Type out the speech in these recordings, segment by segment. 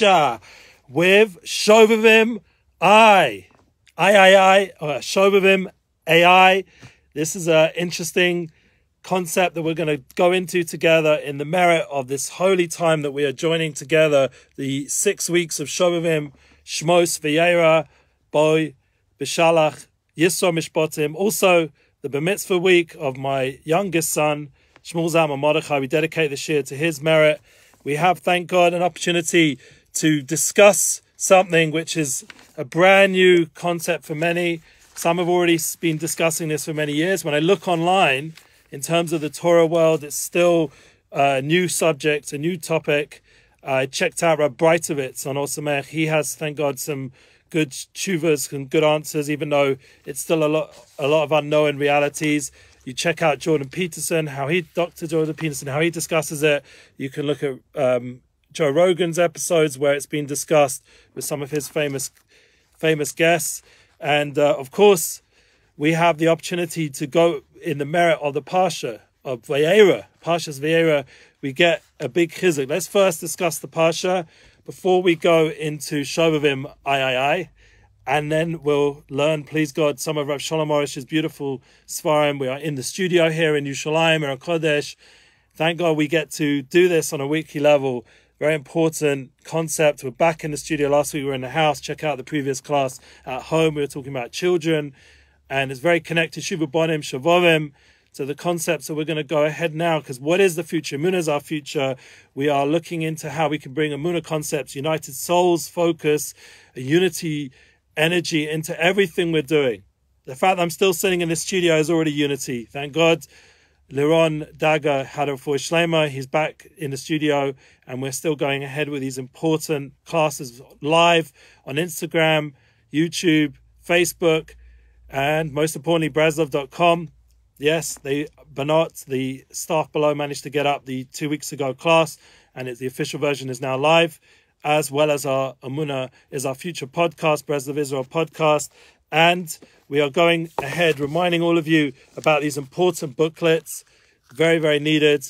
Lecture with Shovavim Shovavim AI. This is an interesting concept that we're going to go into together in the merit of this holy time that we are joining together, the 6 weeks of Shovavim, Shmos, Vayera, Boi, Bishalach, Yisro, Mishbotim. Also, the Bar Mitzvah week of my youngest son, Shmolzam and Mordechai. We dedicate this year to his merit. We have, thank God, an opportunity to discuss something which is a brand new concept for many. Some have already been discussing this for many years. When I look online, in terms of the Torah world, it's still a new subject, a new topic. I checked out Rabbi Breitowitz on Osamech. He has, thank God, some good tshuvas and good answers, even though it's still a lot of unknown realities. You check out Jordan Peterson, Dr. Jordan Peterson, how he discusses it. You can look at Joe Rogan's episodes where it's been discussed with some of his famous guests. And of course, we have the opportunity to go in the merit of the Parsha of Vayera, Parsha's Vayera. We get a big chizuk. Let's first discuss the Parsha before we go into Shovavim III. And then we'll learn, please God, some of Rav Shalom Arush's beautiful Sfarim. We are in the studio here in Yerushalayim, Mera Kodesh. Thank God we get to do this on a weekly level. Very important concept. We're back in the studio. Last week we were in the house. Check out the previous class at home. We were talking about children. And it's very connected, Shuva Bonim, Shavovim. So the concepts that we're going to go ahead now, because what is the future? Emunah is our future. We are looking into how we can bring Emunah concepts, united souls, focus, a unity, energy into everything we're doing. The fact that I'm still sitting in this studio is already unity. Thank God. Liron Dagger Hadar Fuischlehmer, he's back in the studio, and we're still going ahead with these important classes live on Instagram, YouTube, Facebook, and most importantly, Breslev.com. Yes, Banat, the staff below, managed to get up the 2 weeks ago class, and the official version is now live, as well as our Emunah is our future podcast, Breslev Israel podcast. And we are going ahead, reminding all of you about these important booklets. Very, very needed.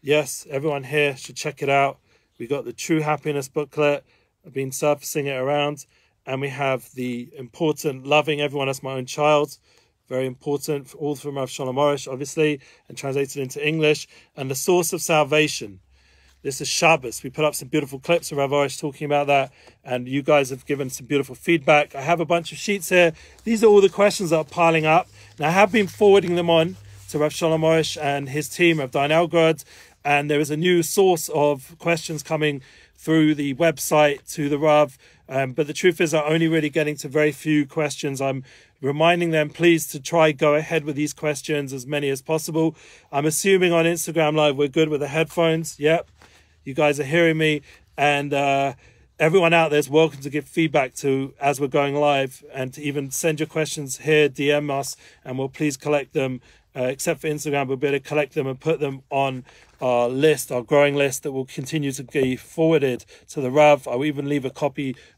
Yes, everyone here should check it out. We got the True Happiness booklet. I've been surfacing it around. And we have the important Loving Everyone as My Own Child. Very important, all from Rav Shalom Arush, obviously, and translated into English. And the Source of Salvation. This is Shabbos. We put up some beautiful clips of Rav Arush talking about that, and you guys have given some beautiful feedback. I have a bunch of sheets here. These are all the questions that are piling up, and I have been forwarding them on to Rav Shalom Arush and his team, Rav Dayan Elgrod, and there is a new source of questions coming through the website to the Rav, but the truth is I'm only really getting to very few questions. I'm reminding them, please, to try go ahead with these questions, as many as possible. I'm assuming on Instagram Live we're good with the headphones. Yep. You guys are hearing me, and everyone out there is welcome to give feedback to as we're going live, and to even send your questions here, DM us, and we'll please collect them. Except for Instagram, we'll be able to collect them and put them on our list, our growing list that will continue to be forwarded to the Rav. I will even leave a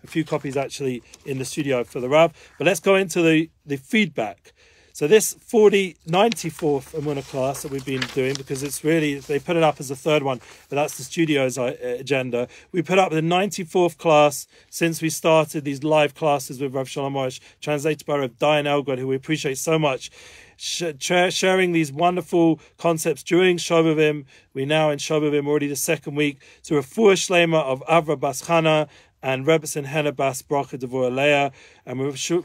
few copies actually in the studio for the Rav. But let's go into the feedback. So this 94th Emunah class that we've been doing, because it's really, they put it up as the third one, but that's the studio's agenda. We put up the 94th class since we started these live classes with Rav Shalom Arush, translated by Rav Dayan Elgrod, who we appreciate so much, sharing these wonderful concepts during Shovavim. We're now in Shovavim already the second week, to a Refuah Shleima of Avra Bas Chana and Rebbetzin Hanabas, Bracha Devor Leah, and we're Shem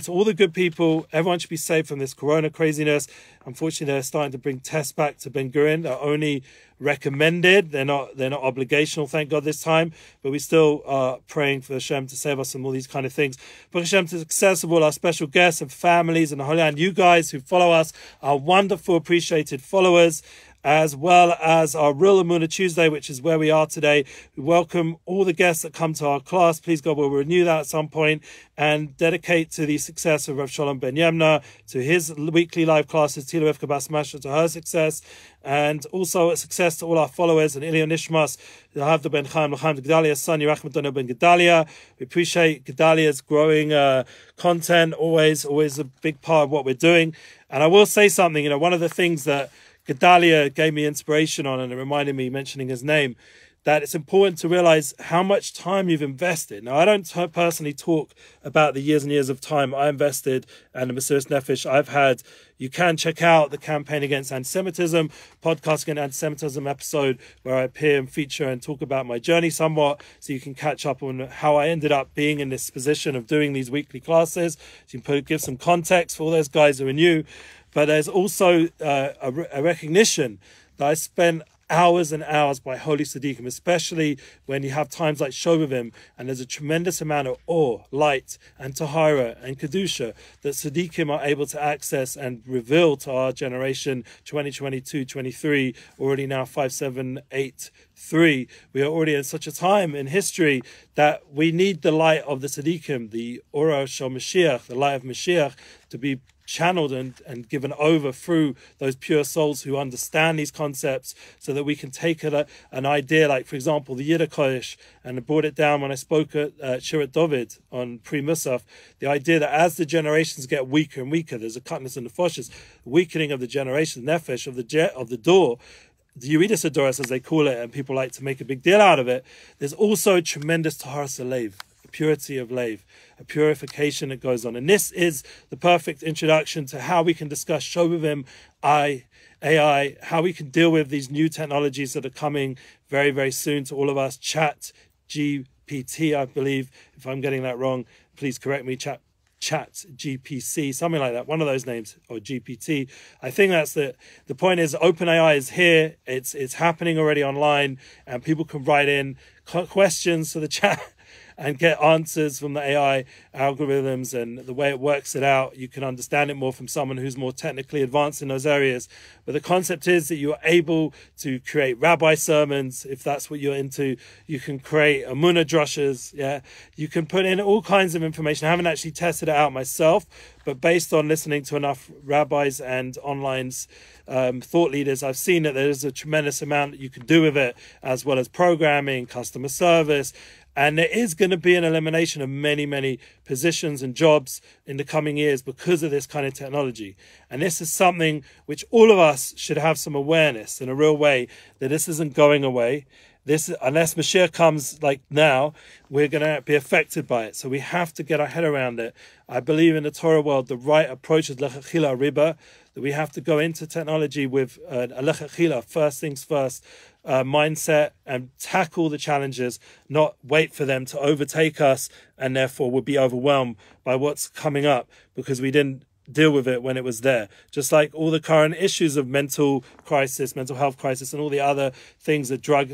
to all the good people. Everyone should be safe from this corona craziness. Unfortunately, they're starting to bring tests back to Ben Gurion. They're only recommended. They're not obligational, thank God, this time. But we still are praying for Hashem to save us from all these kind of things. But Hashem to accessible, our special guests and families and the Holy Land. You guys who follow us, our wonderful, appreciated followers, as well as our Real Emunah Tuesday, which is where we are today. We welcome all the guests that come to our class. Please God, we'll renew that at some point, and dedicate to the success of Rav Shalom Ben Yemna, to his weekly live classes, Tila Rivka Bas Masha, to her success, and also a success to all our followers, and Ilya Nishmas, the Havda Ben Chaim, L'chaim, Gedalia's son, Yerachim Dono Ben Gedalia. We appreciate Gedalia's growing content, always a big part of what we're doing. And I will say something, one of the things that Gedalia gave me inspiration on, and it reminded me mentioning his name, that it's important to realize how much time you've invested. Now, I don't personally talk about the years and years of time I invested and the Mesiras Nefesh I've had. You can check out the Campaign Against Antisemitism, podcast against antisemitism episode, where I appear and feature and talk about my journey somewhat, so you can catch up on how I ended up being in this position of doing these weekly classes. So you can give some context for all those guys who are new. But there's also a recognition that I spent hours and hours by Holy Tzaddikim, especially when you have times like Shovavim, and there's a tremendous amount of awe, light, and Tahara, and Kedusha that Tzaddikim are able to access and reveal to our generation, 2022, 23, already now 5783. We are already in such a time in history that we need the light of the Tzaddikim, the Ora Shel Mashiach, the light of Mashiach, to be channeled and given over through those pure souls who understand these concepts, so that we can take an idea like, for example, the Mera Kodesh, and I brought it down when I spoke at Shirat David on pre-Musaf, the idea that as the generations get weaker and weaker, there's a cutness in the foshes, weakening of the generation, nefesh, of the door, the Yuridas Adoras as they call it, and people like to make a big deal out of it. There's also a tremendous Taharas Alev, purity of Lev, a purification that goes on. And this is the perfect introduction to how we can discuss Shovavim, AI, how we can deal with these new technologies that are coming very, very soon to all of us. ChatGPT, I believe, if I'm getting that wrong, please correct me, ChatGPC, something like that, one of those names, or GPT. I think that's the point is OpenAI is here, it's happening already online, and people can write in questions to the chat and get answers from the AI algorithms and the way it works it out. You can understand it more from someone who's more technically advanced in those areas. But the concept is that you're able to create rabbi sermons, if that's what you're into. You can create Amunah drushes. Yeah, you can put in all kinds of information. I haven't actually tested it out myself, but based on listening to enough rabbis and online thought leaders, I've seen that there's a tremendous amount that you can do with it, as well as programming, customer service. And there is going to be an elimination of many, many positions and jobs in the coming years because of this kind of technology. And this is something which all of us should have some awareness in a real way, that this isn't going away. This, unless Mashiach comes like now, we're going to be affected by it. So we have to get our head around it. I believe in the Torah world, the right approach is lechachila riba, that we have to go into technology with lechachila, first things first, mindset, and tackle the challenges, not wait for them to overtake us and therefore we'll be overwhelmed by what's coming up because we didn't deal with it when it was there. Just like all the current issues of mental crisis, mental health crisis, and all the other things, the drug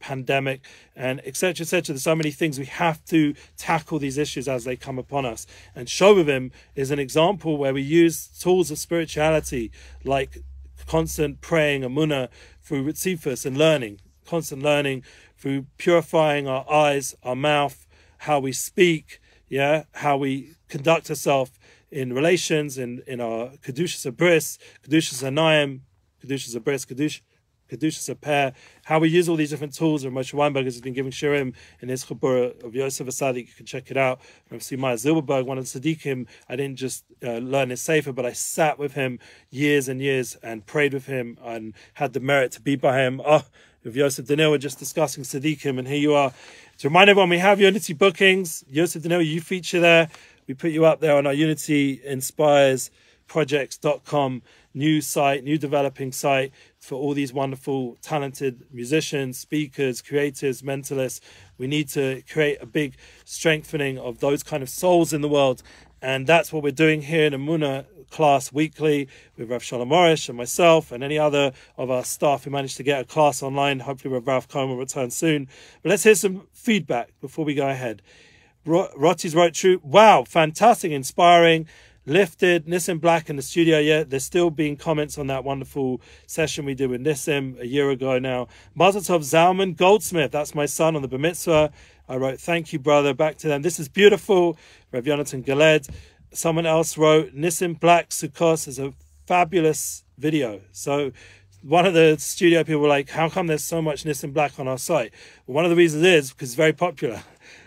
pandemic, and etc., etc. There's so many things. We have to tackle these issues as they come upon us. And Shovavim is an example where we use tools of spirituality like constant praying, Amunah, through Ritzifus and learning, constant learning, through purifying our eyes, our mouth, how we speak, yeah, how we conduct ourselves in relations, in our Kedushas Abris, Kedushas Anayim, Kedushas Abris, Kedushas Aper, how we use all these different tools. And Moshe Weinberg has been giving shirim in his Chabura of Yosef Asadik. You can check it out. And Rav Meyer Zilberberg, one of the Tzaddikim, I didn't just learn his sefer, but I sat with him years and years and prayed with him and had the merit to be by him. Oh, with Yosef Danil, we're just discussing Tzaddikim, and here you are. To remind everyone, we have Unity bookings. Yosef Danil, you feature there. We put you up there on our UnityInspiresProjects.com new site, new developing site, for all these wonderful, talented musicians, speakers, creatives, mentalists. We need to create a big strengthening of those kind of souls in the world. And that's what we're doing here in Amunah class weekly with Rav Shalom Arush and myself and any other of our staff who managed to get a class online. Hopefully Rav Ralph Cohen will return soon. But let's hear some feedback before we go ahead. Rotti's wrote true. Wow, fantastic, inspiring. Lifted, Nissim Black in the studio. Yeah, there's still been comments on that wonderful session we did with Nissim a year ago now. Mazel Tov Zalman Goldsmith, that's my son on the Bar Mitzvah. I wrote, thank you, brother, back to them. This is beautiful. Rev Yonatan Galed. Someone else wrote, Nissim Black Sukkos is a fabulous video. So one of the studio people were like, how come there's so much Nissim Black on our site? Well, one of the reasons is because it's very popular.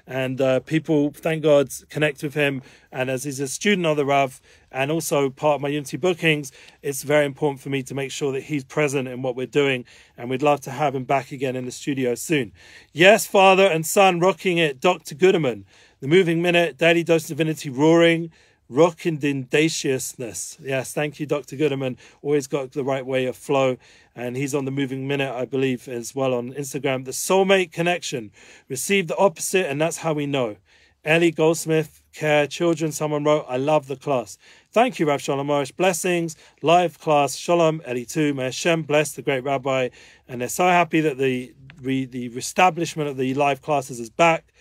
And people, thank God, connect with him. And as he's a student of the Rav And also part of my Unity bookings, it's very important for me to make sure that he's present in what we're doing. And we'd love to have him back again in the studio soon. Yes, father and son, rocking it. Dr. Gooderman, The Moving Minute, Daily Dose Divinity Roaring, Rockin' Dendaciousness. Yes, thank you, Dr. Gooderman. Always got the right way of flow. And he's on The Moving Minute, I believe, as well on Instagram. The Soulmate Connection. Receive the opposite, and that's how we know. Ellie Goldsmith, Care Children, someone wrote, I love the class. Thank you, Rav Shalom Arush. Blessings, live class. Shalom, Ellie too. May Hashem bless the great rabbi. And they're so happy that the reestablishment of the live classes is back.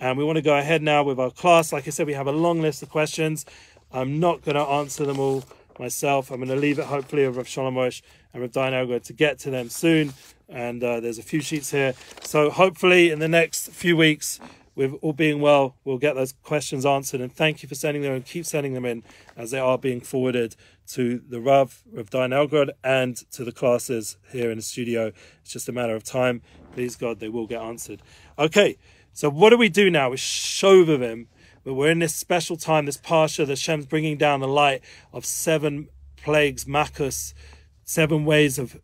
And we want to go ahead now with our class. Like I said, we have a long list of questions. I'm not going to answer them all myself. I'm going to leave it, hopefully, with Rav Shalom Arush and Rav Dayan Elgrod to get to them soon. And there's a few sheets here. So hopefully in the next few weeks, with all being well, we'll get those questions answered. And thank you for sending them, and keep sending them in as they are being forwarded to the Rav Dayan Elgrod, and to the classes here in the studio. It's just a matter of time. Please, God, they will get answered. Okay. So what do we do now? We Shovavim, but we're in this special time, this Parsha, that Hashem's bringing down the light of 7 plagues, Makkus, 7 ways of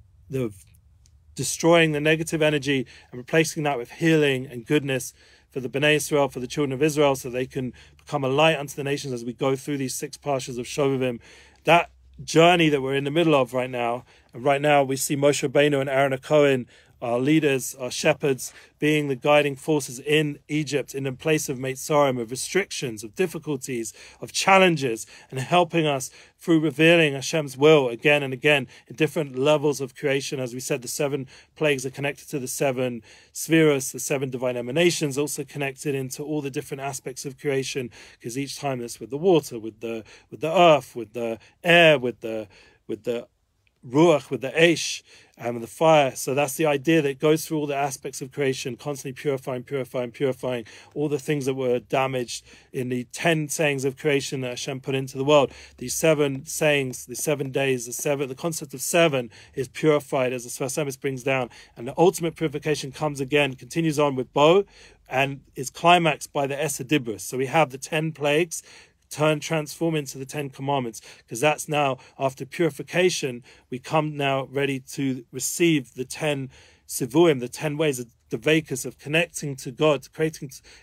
destroying the negative energy and replacing that with healing and goodness for the Bnei Israel, for the children of Israel, so they can become a light unto the nations as we go through these 6 Parshas of Shovavim. That journey that we're in the middle of right now, and right now we see Moshe Rabbeinu and Aaron HaKohen, our leaders, our shepherds, being the guiding forces in Egypt, in a place of Mitzrayim, of restrictions, of difficulties, of challenges, and helping us through revealing Hashem's will again and again in different levels of creation. As we said, the 7 plagues are connected to the 7 spheros, the 7 divine emanations, also connected into all the different aspects of creation, because each time it's with the water, with the earth, with the air, with the Ruach, with the Eish, and the fire. So that's the idea that goes through all the aspects of creation, constantly purifying all the things that were damaged in the 10 sayings of creation that Hashem put into the world. These 7 sayings, the 7 days, the concept of 7 is purified as the Sfasemis brings down. And the ultimate purification comes again, continues on with Bo, and is climaxed by the Eser Dibros. So we have the 10 plagues transform into the 10 commandments, because that's now, after purification, we come now ready to receive the 10 Sivuim, the 10 ways of the Devekus, of connecting to God,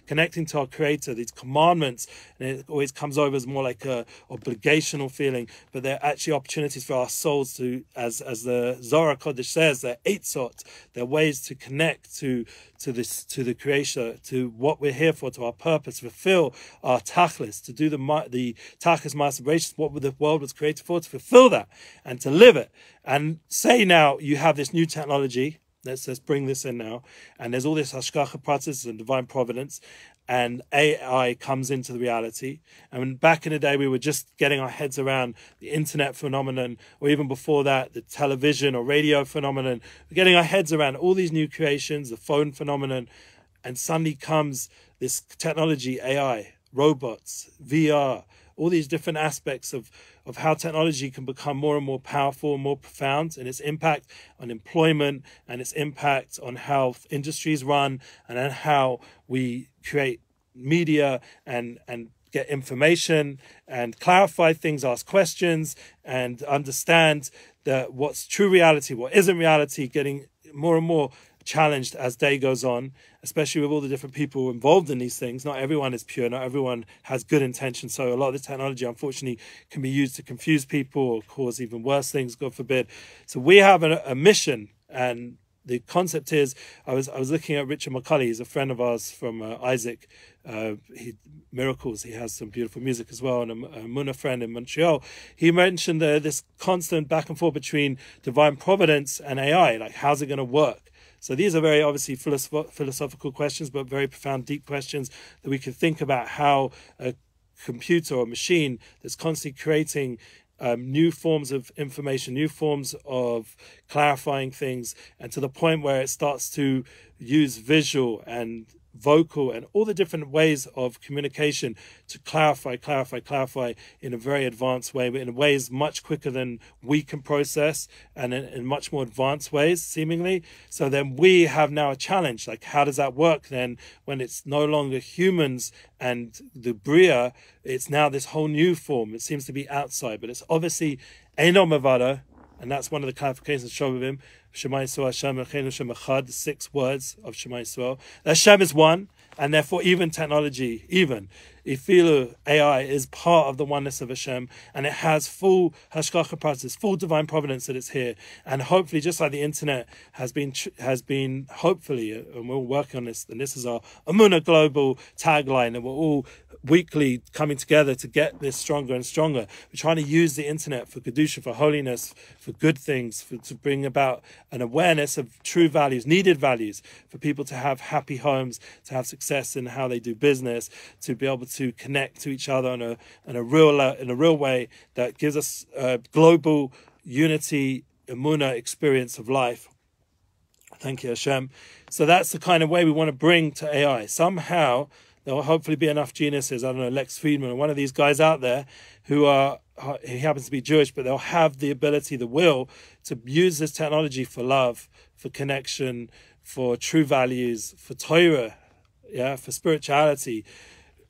connecting to our Creator, these commandments. And it always comes over as more like a obligational feeling, but they're actually opportunities for our souls to, as the Zohar Kodesh says, they're etzot, they're ways to connect to the Creator, to what we're here for, to our purpose, fulfill our tachlis, to do the tachlis ma'aser bereishis, what the world was created for, to fulfill that and to live it. And say now you have this new technology. Let's bring this in now. And there's all this hashgacha pratis and divine providence, and AI comes into the reality. And back in the day, we were just getting our heads around the internet phenomenon, or even before that, the television or radio phenomenon. We're getting our heads around all these new creations, the phone phenomenon, and suddenly comes this technology, AI, robots, VR, all these different aspects of how technology can become more and more powerful and more profound, and its impact on employment, and its impact on how industries run, and on how we create media and get information and clarify things, ask questions, and understand that what's true reality, what isn't reality, getting more and more challenged as day goes on, especially with all the different people involved in these things. Not everyone is pure, not everyone has good intention. So a lot of the technology, unfortunately, can be used to confuse people or cause even worse things, God forbid. So we have a mission, and the concept is, I was looking at Richard McCulley. He's a friend of ours from Isaac. Miracles. He has some beautiful music as well, and a Muna friend in Montreal. He mentioned this constant back and forth between divine providence and AI. Like, how's it going to work? So these are very obviously philosophical questions, but very profound, deep questions that we can think about. How a computer or machine that's constantly creating new forms of information, new forms of clarifying things, and to the point where it starts to use visual and vocal, and all the different ways of communication to clarify in a very advanced way, but in ways much quicker than we can process, and in much more advanced ways, seemingly. So then we have now a challenge, like, how does that work then when it's no longer humans and the Bria? It's now this whole new form. It seems to be outside, but it's obviously Eino Mevada, and that's one of the clarifications of Shovavim. Shema Yisrael Hashem Elokeinu Hashem Echad, the 6 words of Shema Yisrael. Hashem is one, and therefore even technology, even Ifilu AI, is part of the oneness of Hashem, and it has full hashgacha process, full divine providence that it's here. And hopefully, just like the internet has been hopefully, and we're all working on this, and this is our Amuna global tagline, and we're all weekly coming together to get this stronger and stronger. We're trying to use the internet for kedusha, for holiness, for good things, to bring about an awareness of true values, needed values, for people to have happy homes, to have success in how they do business, to be able to connect to each other in a real way that gives us a global unity, Emunah experience of life. Thank you, Hashem. So that's the kind of way we want to bring to AI. Somehow there will hopefully be enough geniuses, I don't know, Lex Friedman or one of these guys out there who happens to be Jewish, but they'll have the ability, the will to use this technology for love, for connection, for true values, for Torah, yeah, for spirituality.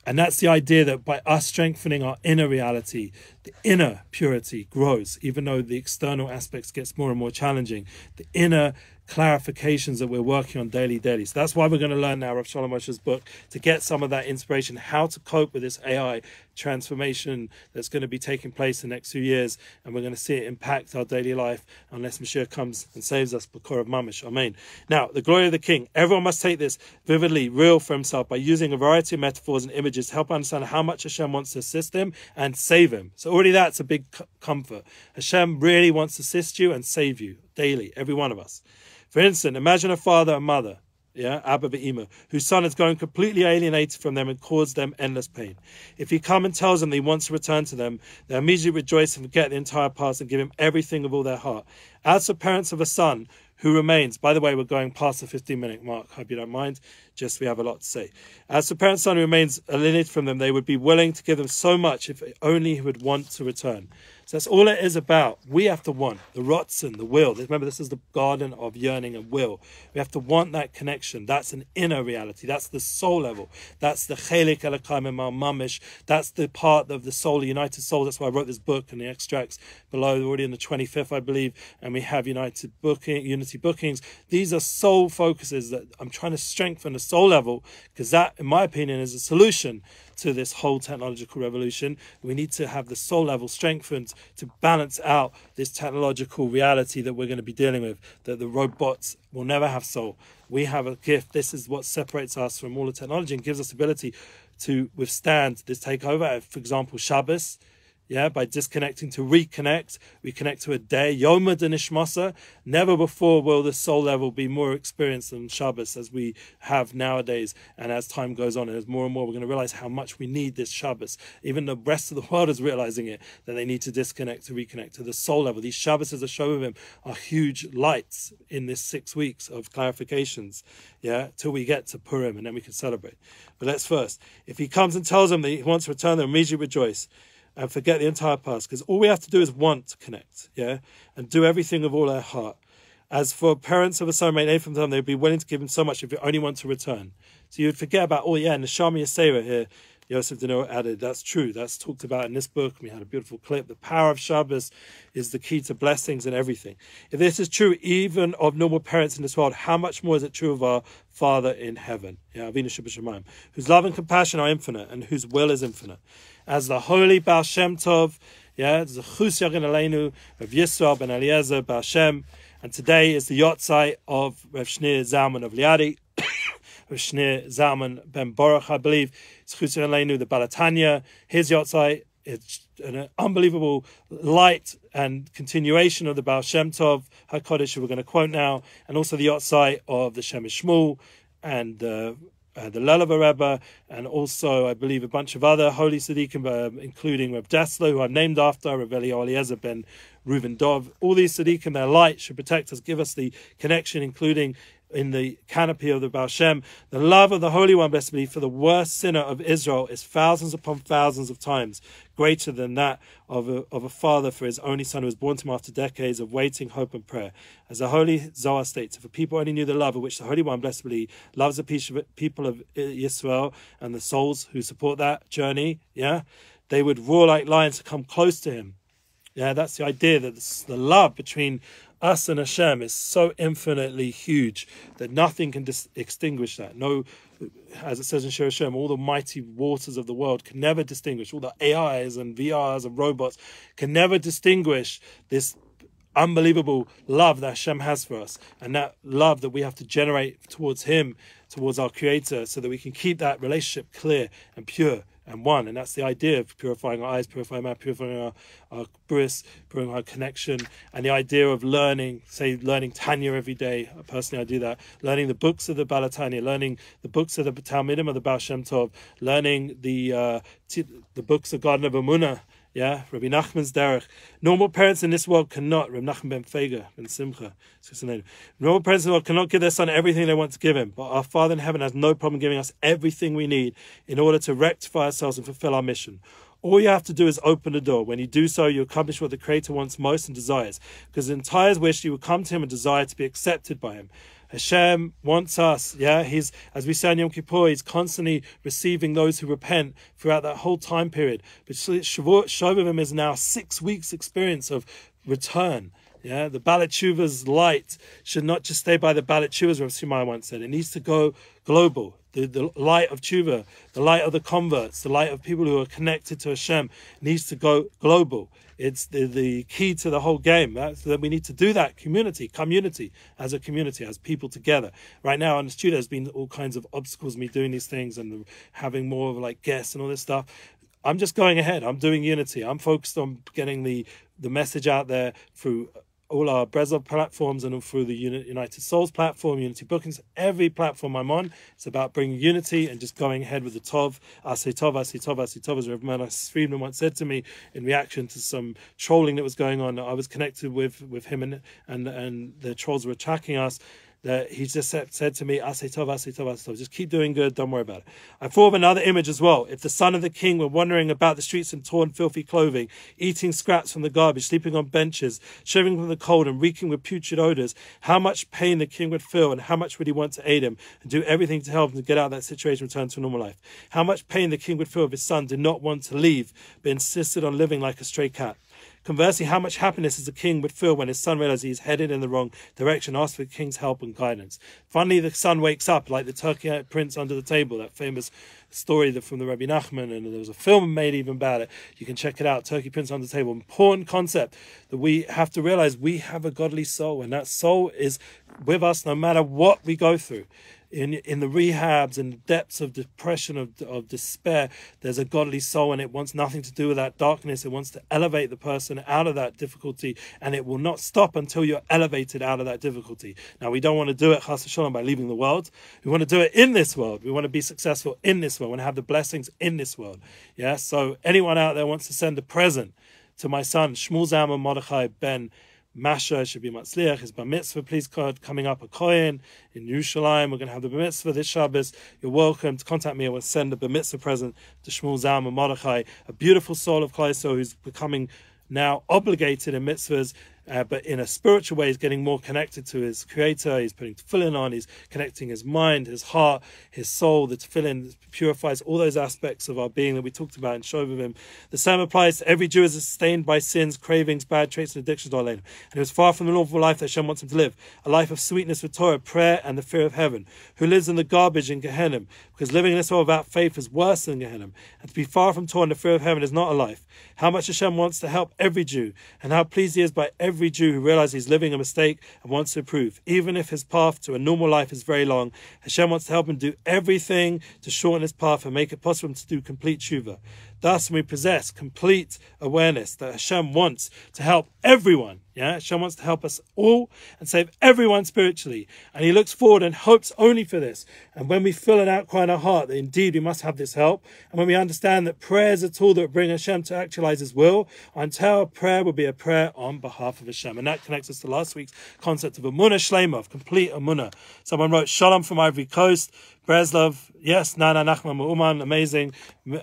And that's the idea, that by us strengthening our inner reality, the inner purity grows, even though the external aspects gets more and more challenging. The inner clarifications that we're working on daily. So that's why we're going to learn now Rav Shalom Arush's book, to get some of that inspiration, how to cope with this AI transformation that's going to be taking place in the next few years. And we're going to see it impact our daily life unless Mashiach comes and saves us. B'kor of Mamish. Amen. Now, the glory of the King. Everyone must take this vividly real for himself by using a variety of metaphors and images to help understand how much Hashem wants to assist him and save him. So already that's a big comfort. Hashem really wants to assist you and save you daily, every one of us. For instance, imagine a father and mother, yeah, Abba Ve'ima, whose son has gone completely alienated from them and caused them endless pain. If he comes and tells them that he wants to return to them, they immediately rejoice and forget the entire past and give him everything of all their heart. As for parents of a son who remains, by the way, we're going past the 15-minute mark, hope you don't mind, just we have a lot to say. As for parents' son who remains alienated from them, they would be willing to give them so much if only he would want to return. So that's all it is about. We have to want the rotzen, the will. Remember, this is the garden of yearning and will. We have to want that connection. That's an inner reality. That's the soul level. That's the chelik elakayim mal mamish. That's the part of the soul, the united soul. That's why I wrote this book, and the extracts below. We're already on the 25th, I believe, and we have unity bookings. These are soul focuses that I'm trying to strengthen the soul level, because that, in my opinion, is a solution to this whole technological revolution. We need to have the soul level strengthened to balance out this technological reality that we're going to be dealing with, that the robots will never have soul. We have a gift. This is what separates us from all the technology and gives us the ability to withstand this takeover. For example, Shabbos, yeah, by disconnecting to reconnect, we connect to a day, Yom HaDanishmasa. Never before will the soul level be more experienced than Shabbos as we have nowadays. And as time goes on, and as more and more we're going to realize how much we need this Shabbos. Even the rest of the world is realizing it, that they need to disconnect to reconnect to the soul level. These Shabbos as a Shovavim are huge lights in this 6 weeks of clarifications, yeah, till we get to Purim, and then we can celebrate. But let's first, if he comes and tells them that he wants to return, they'll immediately rejoice and forget the entire past, because all we have to do is want to connect, yeah, and do everything of all our heart. As for parents of a son made from them, they'd be willing to give him so much if you only want to return. So you'd forget about, oh yeah, Neshama Yisera here, Yosef Danil added, that's true, that's talked about in this book. We had a beautiful clip. The power of Shabbos is the key to blessings and everything. If this is true even of normal parents in this world, how much more is it true of our Father in heaven, yeah, Avinu Shebashamayim, whose love and compassion are infinite and whose will is infinite. As the holy Baal Shem Tov, yeah, Zechus Yagen Aleinu of Yisro ben Eliezer Baal Shem, and today is the Yortzeit of Rav Shneur Zalman of Liadi, Rav Shneur Zalman ben Baruch, I believe, Zechus Yagen Aleinu the Baal HaTanya. His Yortzeit is an unbelievable light and continuation of the Baal Shem Tov HaKodesh, who we're going to quote now, and also the Yortzeit of the Shemesh Shmuel and the Lelava Rebbe, and also, I believe, a bunch of other holy tzaddikim, including Reb Dessler, who I'm named after, Reb Elio Eliezer ben Reuven Dov. All these tzaddikim, their light should protect us, give us the connection, including in the canopy of the Baal Shem. The love of the Holy One, blessed be, for the worst sinner of Israel is thousands upon thousands of times greater than that of a father for his only son who was born to him after decades of waiting, hope, and prayer. As the Holy Zohar states, if a people only knew the love of which the Holy One, blessed be, loves the people of Yisro and the souls who support that journey, yeah, they would roar like lions to come close to him. Yeah, that's the idea, that the love between us and Hashem is so infinitely huge that nothing can extinguish that. No, as it says in Shir Hashem, all the mighty waters of the world can never distinguish. All the AIs and VRs and robots can never distinguish this unbelievable love that Hashem has for us, and that love that we have to generate towards Him, towards our Creator, so that we can keep that relationship clear and pure and one. And that's the idea of purifying our eyes, purifying our mouth, purifying our bris, purifying our connection, and the idea of learning, say, learning Tanya every day. Personally, I do that. Learning the books of the Baal HaTanya, learning the books of the Talmidim of the Baal Shem Tov, learning the books of Garden of Amunah, yeah, Rabbi Nachman's Derech. Normal parents in this world cannot, Rabbi Nachman ben Feger, ben Simcha, normal parents in the world cannot give their son everything they want to give him, but our Father in Heaven has no problem giving us everything we need in order to rectify ourselves and fulfill our mission. All you have to do is open the door. When you do so, you accomplish what the Creator wants most and desires, because in Tyre's wish, you will come to Him and desire to be accepted by Him. Hashem wants us, yeah? He's, as we say in Yom Kippur, He's constantly receiving those who repent throughout that whole time period. But Shovavim is now 6 weeks' experience of return, yeah? The Baal Tshuva's light should not just stay by the Baal Tshuva's, Rav Sumai once said. It needs to go global. The light of Tshuva, the light of the converts, the light of people who are connected to Hashem needs to go global. It's the key to the whole game. That's, that we need to do that community, as people together. Right now in the studio, there's been all kinds of obstacles, me doing these things and having more of like guests and all this stuff. I'm just going ahead. I'm doing unity. I'm focused on getting the message out there through all our Breslev platforms and through the United Souls platform, Unity Bookings, every platform I'm on. It's about bringing unity and just going ahead with the Tov. Aseh Tov, Aseh Tov, Aseh Tov, as Rav Menachem Friedman once said to me in reaction to some trolling that was going on. I was connected with him and the trolls were attacking us. That he just said to me, Aseh Tov, Aseh Tov, Aseh Tov. Just keep doing good, don't worry about it. I thought of another image as well. If the son of the king were wandering about the streets in torn, filthy clothing, eating scraps from the garbage, sleeping on benches, shivering from the cold and reeking with putrid odors, how much pain the king would feel, and how much would he want to aid him and do everything to help him to get out of that situation and return to a normal life? How much pain the king would feel if his son did not want to leave but insisted on living like a stray cat. Conversely, how much happiness as a king would feel when his son realizes he's headed in the wrong direction, asks for the king's help and guidance. Finally, the son wakes up like the Turkey Prince under the table, that famous story from the Rabbi Nachman, and there was a film made even about it. You can check it out, Turkey Prince under the table. Important concept that we have to realize we have a godly soul, and that soul is with us no matter what we go through. In the rehabs and depths of depression, of despair, there's a godly soul, and it wants nothing to do with that darkness. It wants to elevate the person out of that difficulty, and it will not stop until you're elevated out of that difficulty. Now, we don't want to do it, Chas v'Shalom, by leaving the world. We want to do it in this world. We want to be successful in this world. We want to have the blessings in this world. Yeah. So anyone out there wants to send a present to my son, Shmolzam and Mordechai Ben Masha, should be Matzliach, his Bar Mitzvah, please God, coming up a Kohen in Yerushalayim. We're going to have the Bar Mitzvah this Shabbos. You're welcome to contact me. I will send a Bar Mitzvah present to Shmolzam and Mordechai, a beautiful soul of Kleiso who's becoming now obligated in mitzvahs, but in a spiritual way. He's getting more connected to his Creator. He's putting tefillin on. He's connecting his mind, his heart, his soul. The tefillin purifies all those aspects of our being that we talked about in Shovavim. The same applies to every Jew is sustained by sins, cravings, bad traits, and addictions. And he was far from the lawful life that Hashem wants him to live, a life of sweetness with Torah, prayer, and the fear of heaven, who lives in the garbage in Gehenna, because living in this world without faith is worse than Gehenna. And to be far from Torah and the fear of heaven is not a life. How much Hashem wants to help every Jew, and how pleased He is by every Jew who realizes he's living a mistake and wants to improve. Even if his path to a normal life is very long, Hashem wants to help him do everything to shorten his path and make it possible to do complete tshuva. Thus, we possess complete awareness that Hashem wants to help everyone. Yeah, Hashem wants to help us all and save everyone spiritually. And he looks forward and hopes only for this. And when we feel an outcry in our heart that indeed we must have this help, and when we understand that prayer is a tool that bring Hashem to actualize his will, our entire prayer will be a prayer on behalf of Hashem. And that connects us to last week's concept of Amunah Shleima, of complete Amunah. Someone wrote, Shalom from Ivory Coast, Breslev, yes, Nana Nachman Uman, amazing.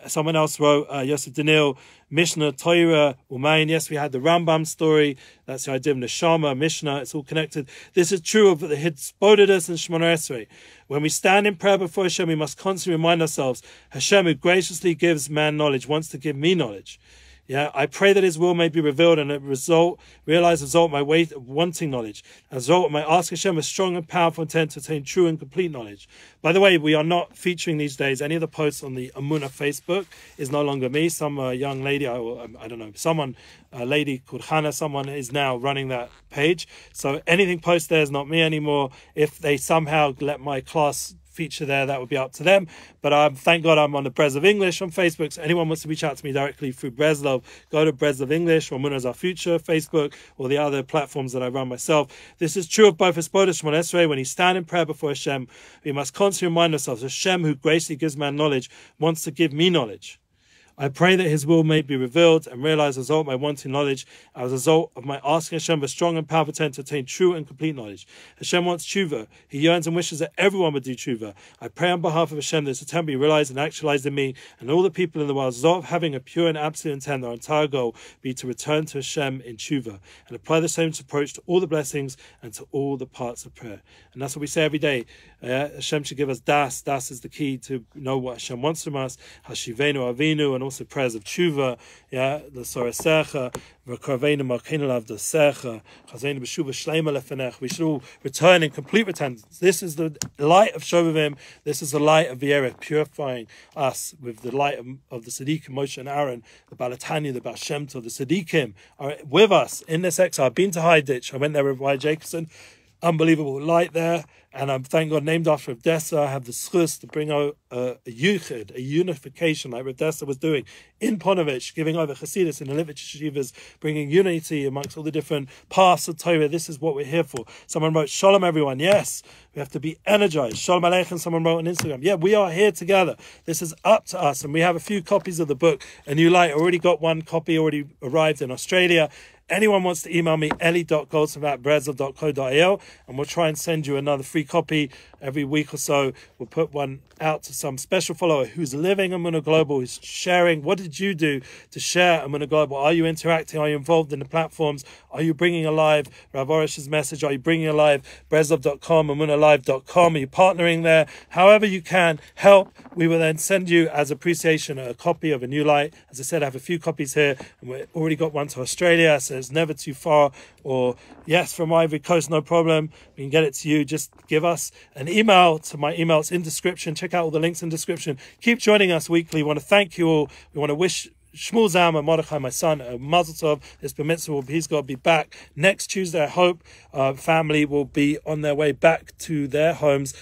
Someone else wrote, Yosef Danil, Mishnah, Torah, Umain. Yes, we had the Rambam story. That's the idea of Neshama, Mishnah. It's all connected. This is true of the Hitzbodidus and Shemona Esrei. When we stand in prayer before Hashem, we must constantly remind ourselves, Hashem, who graciously gives man knowledge, wants to give me knowledge. Yeah, I pray that his will may be revealed and realize my way of wanting knowledge. As a result, may ask Hashem a strong and powerful intent to attain true and complete knowledge. By the way, we are not featuring these days any of the posts on the Amunah Facebook. Is no longer me. Some young lady, I don't know, someone, a lady called Hannah, someone is now running that page. So anything posted there is not me anymore. If they somehow let my class feature there, that would be up to them, but thank God I'm on the Breslev English on Facebook, so anyone wants to reach out to me directly through Breslev, go to Breslev English or Amunah Is Our Future Facebook or the other platforms that I run myself. This is true of both Hitzbodidus and Shemona Esrei. When we stand in prayer before Hashem, we must constantly remind ourselves, Hashem, who graciously gives man knowledge, wants to give me knowledge. I pray that his will may be revealed and realize the result of my wanting knowledge as a result of my asking Hashem a strong and powerful intent to attain true and complete knowledge. Hashem wants tshuva. He yearns and wishes that everyone would do tshuva. I pray on behalf of Hashem that this attempt be realized and actualized in me and all the people in the world. As of having a pure and absolute intent, our entire goal be to return to Hashem in tshuva and apply the same approach to all the blessings and to all the parts of prayer. And that's what we say every day. Hashem should give us das. Das is the key to know what Hashem wants from us. Hashivenu Avinu, and also prayers of tshuva, yeah, the sorasecha, v'karveinu markinu l'avdosecha, chazeinu b'shuva shleima lefenech. We should all return in complete repentance. This is the light of Shovavim. This is the light of Vieira, purifying us with the light of the Tzaddikim, Moshe and Aaron, the Baal HaTanya, the Baal Shem Tov, the Tzaddikim are with us in this exile. I've been to High Ditch. I went there with Y. Jacobson. Unbelievable light there, and I'm thank God named after Rav Dessa. I have the schus to bring out a yuchid, a unification like Rav Dessa was doing in Ponovich, giving over Hasidus in the Levitch Yeshivas, bringing unity amongst all the different paths of Torah. This is what we're here for. Someone wrote, Shalom everyone. Yes, we have to be energized. Shalom Aleichem, someone wrote on Instagram. Yeah, we are here together. This is up to us, and we have a few copies of the book, A New Light. I already got one copy, already arrived in Australia. Anyone wants to email me, eli.goldsmith@breslev.co.il, and we'll try and send you another free copy every week or so. We'll put one out to some special follower who's living Amunah Global, who's sharing. What did you do to share Amunah Global? Are you interacting? Are you involved in the platforms? Are you bringing alive Rav Arush's message? Are you bringing alive Breslev.com, AmunahLive.com? Are you partnering there? However you can help, we will then send you as appreciation a copy of A New Light. As I said, I have a few copies here, and we've already got one to Australia, so it's never too far. Or yes, from Ivory Coast, no problem, we can get it to you. Just give us an email to my email. It's in description. Check out all the links in description. Keep joining us weekly. We want to thank you all. We want to wish Shmolzam and Mordechai, my son, Mazel Tov. It's been mitzvah. He's got to be back next Tuesday. I hope family will be on their way back to their homes.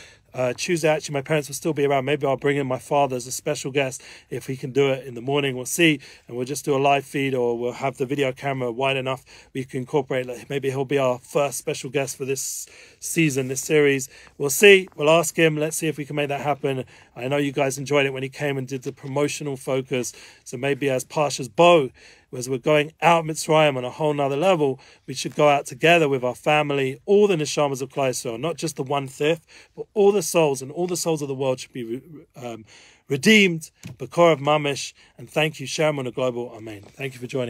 Tuesday, actually, my parents will still be around. Maybe I'll bring in my father as a special guest if he can do it in the morning. We'll see, and we'll just do a live feed, or we'll have the video camera wide enough we can incorporate. Like, maybe he'll be our first special guest for this season, this series. We'll see. We'll ask him. Let's see if we can make that happen. I know you guys enjoyed it when he came and did the promotional focus. So maybe as Pasha's bow, as we're going out Mitzrayim on a whole nother level, we should go out together with our family, all the neshamas of Klal Yisrael, not just the 1/5, but all the souls, and all the souls of the world should be redeemed, B'korav Mamish, and thank you, Sharon on a Global, Amen. Thank you for joining us.